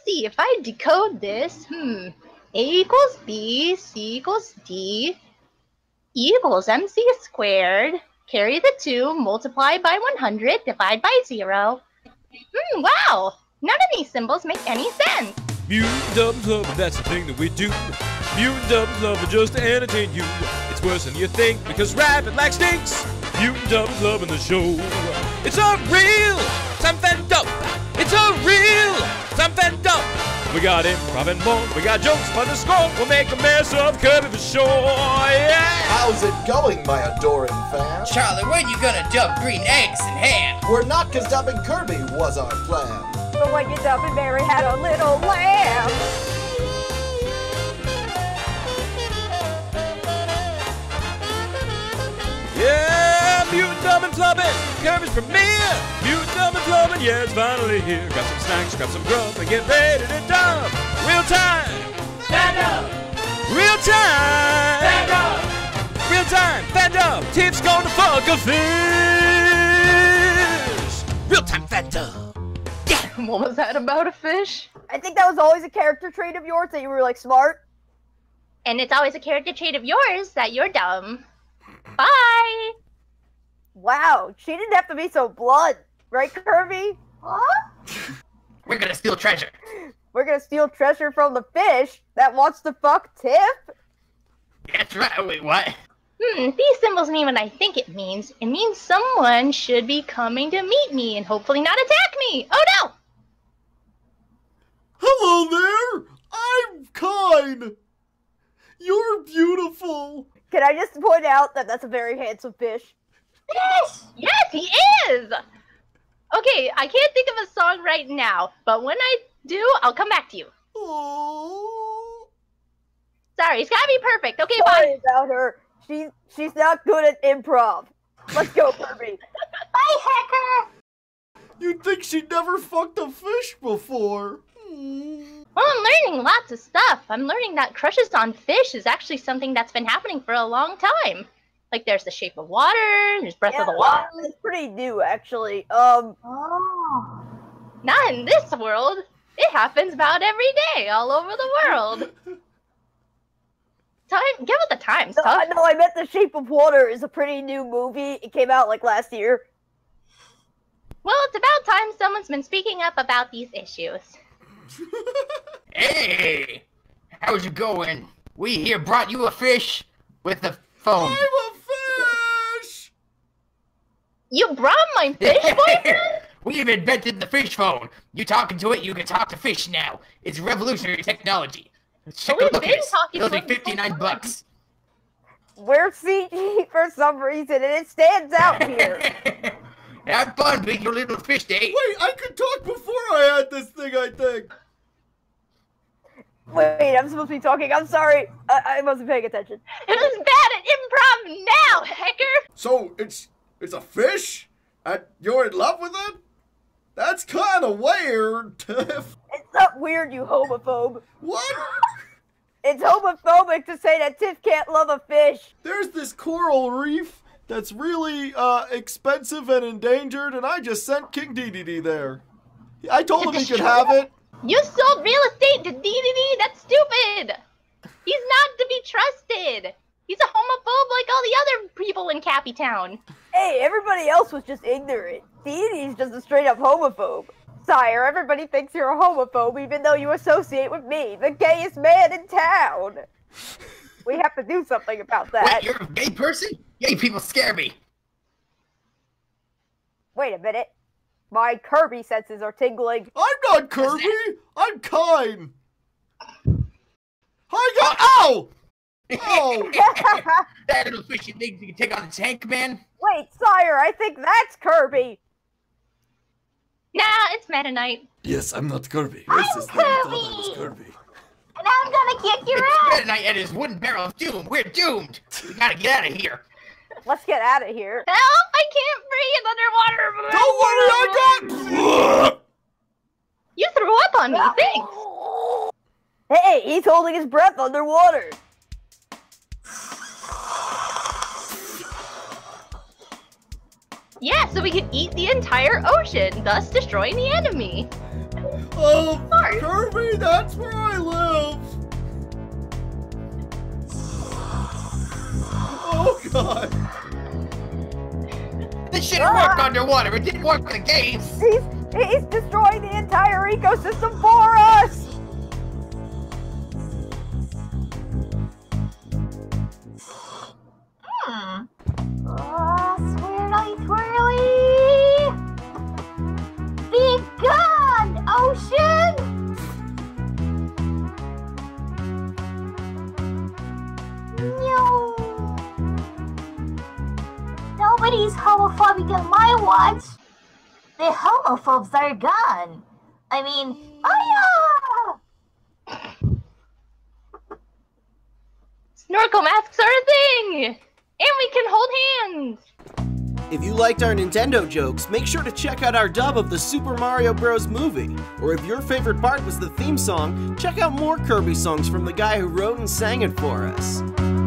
let's see. If I decode this, A equals B, C equals D, E equals MC squared, carry the 2, multiply by 100, divide by 0. Wow! None of these symbols make any sense! Mutant Dubs Love, that's the thing that we do. Mutant Dubs Love are just to entertain you. It's worse than you think, because rabbit like stinks. Mutant Dubs Love in the show. It's a real-time fandub. It's a real-time fandub. We got improv and more. We got jokes by the score. We'll make a mess of Kirby for sure. Yeah. How's it going, my adoring fans? Charlie, where you gonna dump green eggs and ham? We're not, cause dumping Kirby was our plan. But when you dumping Mary had a little lamb. Yeah, Mutant Dub and Flubbin', Kirby's premiere. Mutant Dub and Flubbin', yeah, it's finally here. Grab some snacks, grab some grub, and get ready to dub. Real-time Fandub. Real-time Fandub. Real-time Fandub. Tiff's gonna fuck a fish. Real-time Fandub. Yeah. What was that about a fish? I think that was always a character trait of yours, that you were, like, smart. And it's always a character trait of yours that you're dumb. Bye! Wow, she didn't have to be so blunt. Right, Kirby? Huh? We're gonna steal treasure. We're gonna steal treasure from the fish that wants to fuck Tiff? That's right, wait, what? These symbols mean what I think it means. It means someone should be coming to meet me and hopefully not attack me! Oh no! Hello there! I'm Kine! You're beautiful! Can I just point out that that's a very handsome fish? Yes! Yes, he is! Okay, I can't think of a song right now, but when I do, I'll come back to you. Aww. Sorry, it's gotta be perfect. Okay, bye. Sorry about her. She's not good at improv. Let's go, Kirby. Bye, Hacker! You'd think she never fucked a fish before. Well, I'm learning lots of stuff. I'm learning that crushes on fish is actually something that's been happening for a long time. Like, there's The Shape of Water, there's Breath of the Wild. It's pretty new, actually. Not in this world. It happens about every day, all over the world. Get with the times, Tough. No, I meant The Shape of Water is a pretty new movie. It came out, like, last year. Well, it's about time someone's been speaking up about these issues. Hey, how's it going? We here brought you a fish with a phone. I'm a fish! You brought my fish boyfriend? We've invented the fish phone. You talking to it, you can talk to fish now. It's revolutionary technology. Check out the fish. It's only $59. We're CG for some reason, and it stands out here. Have fun with your little fish day. Wait, I could talk before I had this thing, I think. Wait, I'm supposed to be talking. I'm sorry. I wasn't paying attention. It was bad at improv now, Hacker. So, it's a fish? And you're in love with it? That's kind of weird, Tiff. It's not weird, you homophobe. What? It's homophobic to say that Tiff can't love a fish. There's this coral reef that's really expensive and endangered, and I just sent King Dedede there. I told him he could have it. You sold real estate to Dedede? That's stupid! He's not to be trusted! He's a homophobe like all the other people in Cappy Town. Hey, everybody else was just ignorant. Dedede's just a straight-up homophobe. Sire, everybody thinks you're a homophobe even though you associate with me, the gayest man in town! We have to do something about that. Wait, you're a gay person? Gay people scare me. Wait a minute. My Kirby senses are tingling. I'm not Kirby! I'm Kine! Hi, go! Ow! Oh! That little fishy thing you can take on its tank, man. Wait, Sire, I think that's Kirby! Nah, it's Meta Knight. Yes, I'm not Kirby. I'm Kirby! And I'm gonna kick your ass! Meta Knight and his wooden barrel of doom! We're doomed! We gotta get out of here! Let's get out of here. Help! I can't breathe underwater! Don't worry, I got... You threw up on me, thanks! Hey, he's holding his breath underwater! Yeah, so we could eat the entire ocean, thus destroying the enemy! Oh, Right. Kirby, that's where I live. Oh god. This shit worked underwater. It didn't work in the games. He's destroying the entire ecosystem for us. Swirly twirly! Be gone, ocean! No! Nobody's homophobic on my watch! The homophobes are gone! I mean, oh yeah! Snorkel masks are a thing! And we can hold hands! If you liked our Nintendo jokes, make sure to check out our dub of the Super Mario Bros. Movie. Or if your favorite part was the theme song, check out more Kirby songs from the guy who wrote and sang it for us.